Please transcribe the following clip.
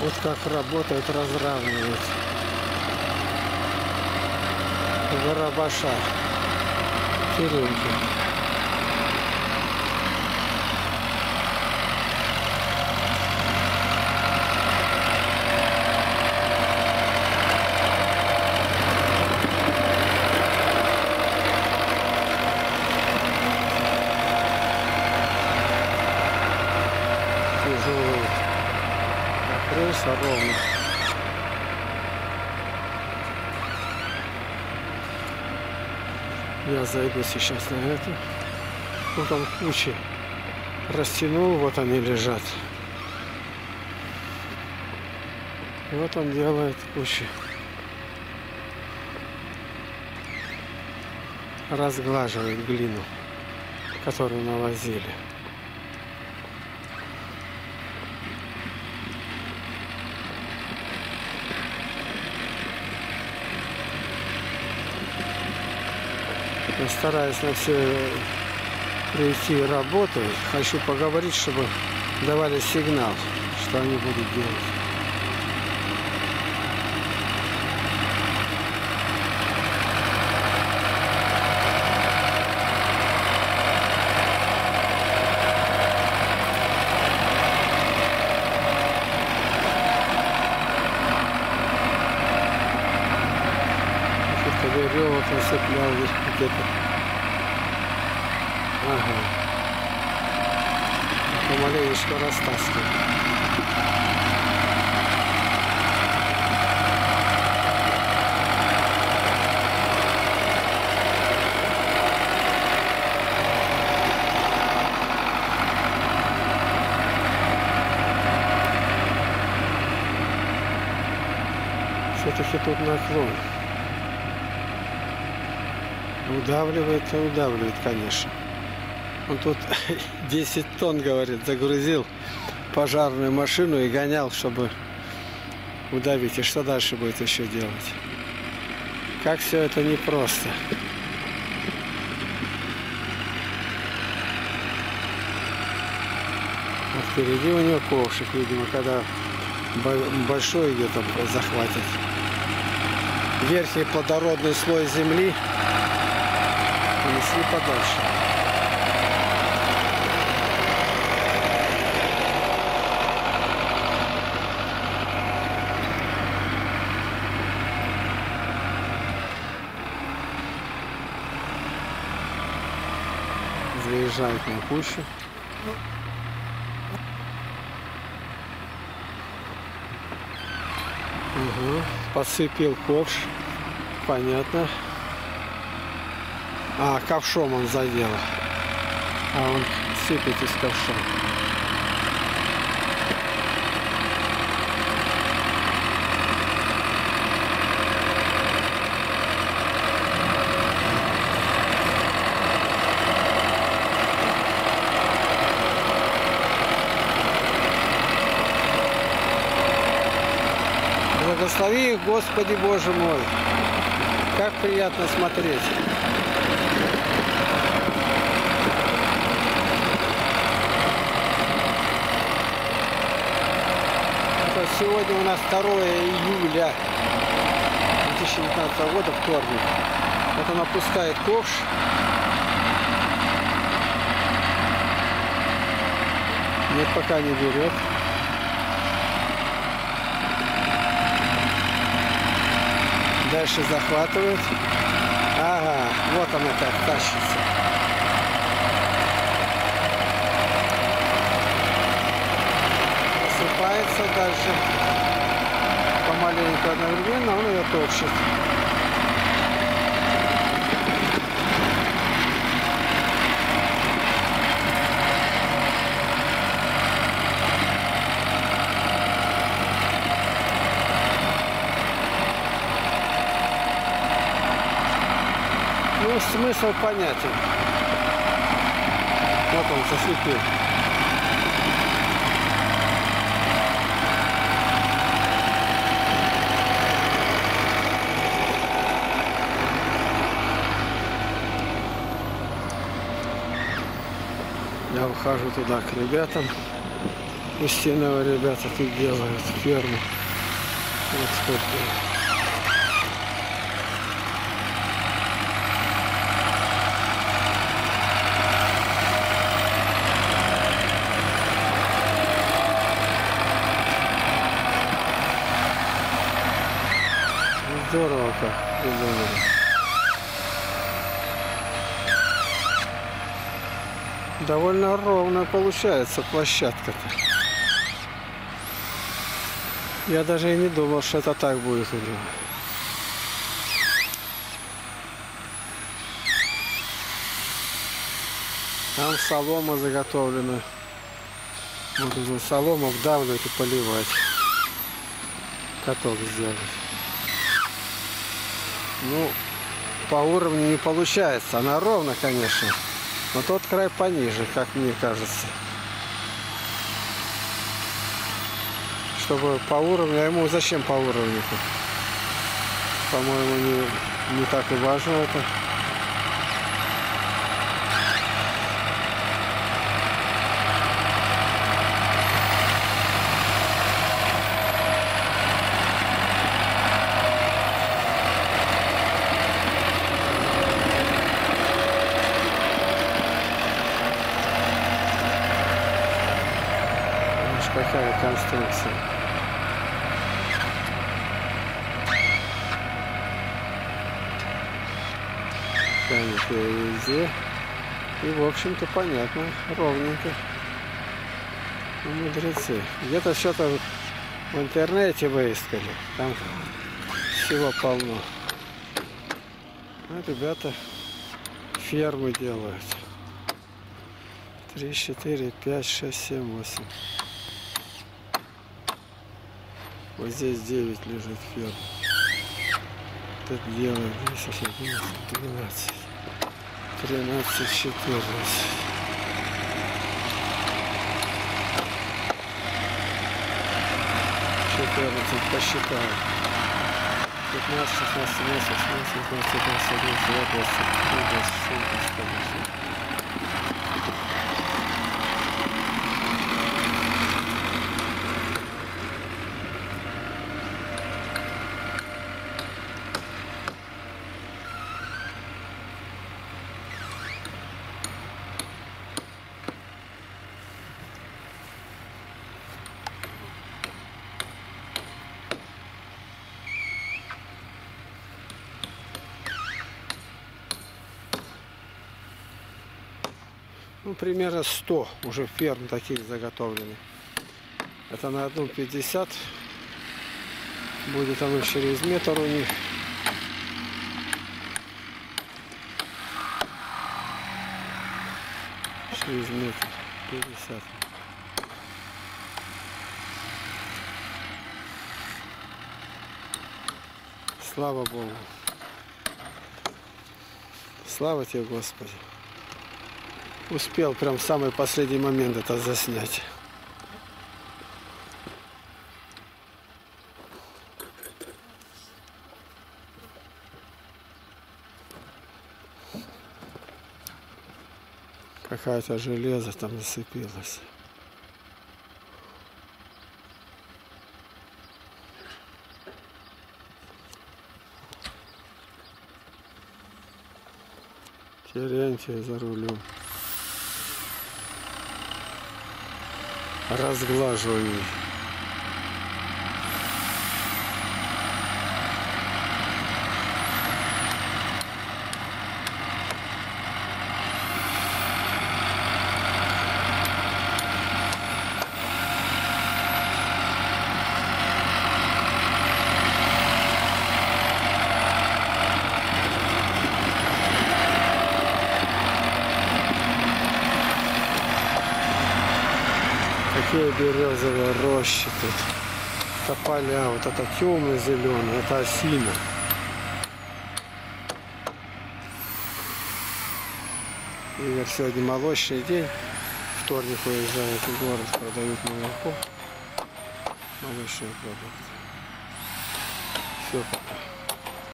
Вот как работает разравнивать барабаша Терентьев. Ровно. Я зайду сейчас на это. Вот там кучи растянул, вот они лежат. И вот он делает кучи. Разглаживает глину, которую навозили. Я стараюсь на все прийти работу. Хочу поговорить, чтобы давали сигнал, что они будут делать. Веревок насыплял здесь где-то. Ага. Помаленечко растаскивал. Все-таки тут наклон. Удавливает и удавливает, конечно. Он тут 10 тонн, говорит, загрузил пожарную машину и гонял, чтобы удавить. И что дальше будет еще делать? Как все это непросто. А впереди у него ковшик, видимо, когда большой идет, он захватит. Верхний плодородный слой земли. Несли подальше. Заезжают на кучу. Угу. Подсыпил ковш. Понятно. А, ковшом он задел. А он сыпет из ковша. Благослови их, Господи Боже мой. Как приятно смотреть. Сегодня у нас 2 июля 2019 года, вторник. Вот он опускает ковш. Нет, пока не берет. Дальше захватывает. Ага, вот она как тащится. Дальше помаленьку одновременно он ее топчет. Ну, смысл понятен. Вот он засветил. Я ухожу туда к ребятам. Истинного, ребята, тут делают ферму. Вот сколько. Здорово как придумали. Довольно ровно получается площадка-то. Я даже и не думал, что это так будет у него. Там солома заготовлена. Вот нужно солому вдавливать и поливать. Каток сделать. Ну, по уровню не получается. Она ровно, конечно. Но тот край пониже, как мне кажется. Чтобы по уровню... А ему зачем по уровню-то? По-моему, не так и важно это. Какая конструкция. Камешки везде. И, в общем-то, понятно, ровненько. Мудрецы. Где-то что-то в интернете выискали. Там всего полно. А ребята фермы делают. 3, 4, 5, 6, 7, 8. Вот здесь 9 лежит ферм. Тут делаем 10, 11, 12, 13, 14. Посчитаем. 15, 16, 17, 18, 19, 20, 21, 22, 23, 24, 25. Ну, примерно 100 уже ферм таких заготовлены. Это на одну 50. Будет оно через метр у них. Через метр 50. Слава Богу. Слава тебе, Господи. Успел прям в самый последний момент это заснять. Какая-то железо там зацепилось. Терентьев за рулем. Разглаживаю. Березовая роща тут, тополя, вот это темно-зеленый, это осина. Игорь сегодня молочный день, вторник уезжает в город, продают молоко, молочные продукты. Все пока.